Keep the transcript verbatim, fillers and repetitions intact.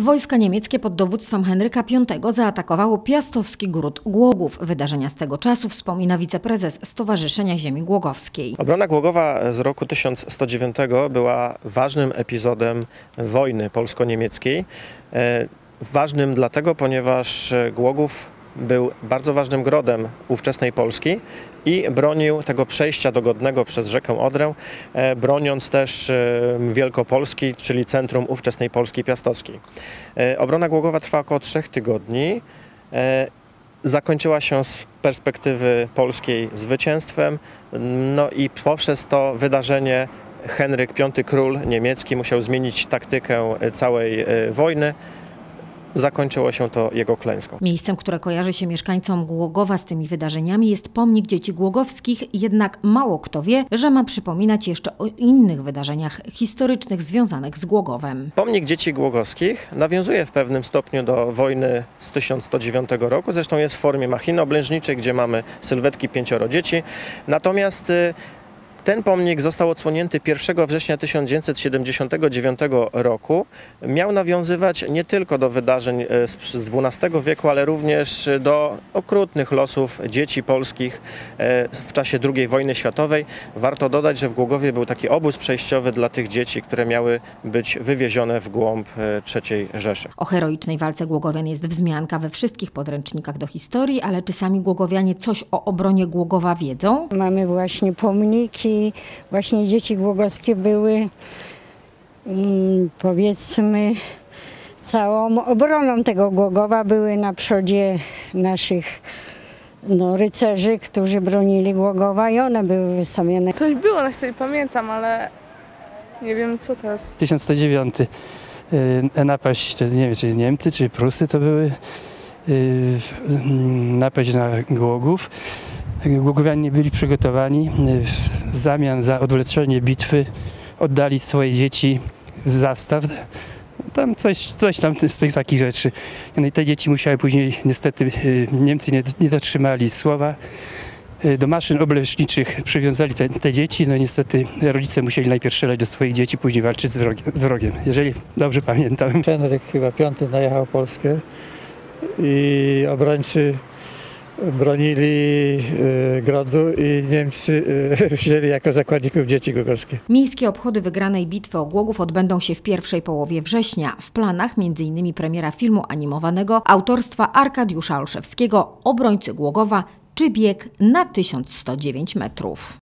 Wojska niemieckie pod dowództwem Henryka Piątego zaatakowało Piastowski Gród Głogów. Wydarzenia z tego czasu wspomina wiceprezes Stowarzyszenia Ziemi Głogowskiej. Obrona Głogowa z roku tysiąc sto dziewiątego była ważnym epizodem wojny polsko-niemieckiej. Ważnym dlatego, ponieważ Głogów był bardzo ważnym grodem ówczesnej Polski i bronił tego przejścia dogodnego przez rzekę Odrę, broniąc też Wielkopolski, czyli centrum ówczesnej Polski Piastowskiej. Obrona Głogowa trwała około trzech tygodni. Zakończyła się z perspektywy polskiej zwycięstwem, no i poprzez to wydarzenie Henryk Piąty, król niemiecki, musiał zmienić taktykę całej wojny. Zakończyło się to jego klęską. Miejscem, które kojarzy się mieszkańcom Głogowa z tymi wydarzeniami, jest Pomnik Dzieci Głogowskich, jednak mało kto wie, że ma przypominać jeszcze o innych wydarzeniach historycznych związanych z Głogowem. Pomnik Dzieci Głogowskich nawiązuje w pewnym stopniu do wojny z tysiąc sto dziewiątego roku, zresztą jest w formie machiny oblężniczej, gdzie mamy sylwetki pięcioro dzieci, natomiast ten pomnik został odsłonięty pierwszego września tysiąc dziewięćset siedemdziesiątego dziewiątego roku. Miał nawiązywać nie tylko do wydarzeń z dwunastego wieku, ale również do okrutnych losów dzieci polskich w czasie drugiej wojny światowej. Warto dodać, że w Głogowie był taki obóz przejściowy dla tych dzieci, które miały być wywiezione w głąb trzeciej Rzeszy. O heroicznej walce Głogowian jest wzmianka we wszystkich podręcznikach do historii, ale czy sami Głogowianie coś o obronie Głogowa wiedzą? Mamy właśnie pomniki. I właśnie dzieci głogowskie były, powiedzmy, całą obroną tego Głogowa, były na przodzie naszych no, rycerzy, którzy bronili Głogowa, i one były wystawione. Coś było, na sobie pamiętam, ale nie wiem co teraz. tysiąc sto dziewiąty napaść, nie wiem czy Niemcy, czy Prusy to były, napaść na Głogów. Głogowianie byli przygotowani, w zamian za odwleczenie bitwy oddali swoje dzieci z zastaw, tam coś, coś tam z tych takich rzeczy. No i te dzieci musiały później, niestety Niemcy nie, nie dotrzymali słowa, do maszyn obleśniczych przywiązali te, te dzieci, no niestety rodzice musieli najpierw strzelać do swoich dzieci, później walczyć z wrogiem, z wrogiem jeżeli dobrze pamiętam. Henryk chyba piąty najechał Polskę i obrońcy bronili y, grodu i Niemcy y, wzięli jako zakładników dzieci głogowskie. Miejskie obchody wygranej bitwy o Głogów odbędą się w pierwszej połowie września. W planach między innymi premiera filmu animowanego autorstwa Arkadiusza Olszewskiego, Obrońcy Głogowa, czy bieg na tysiąc sto dziewięć metrów.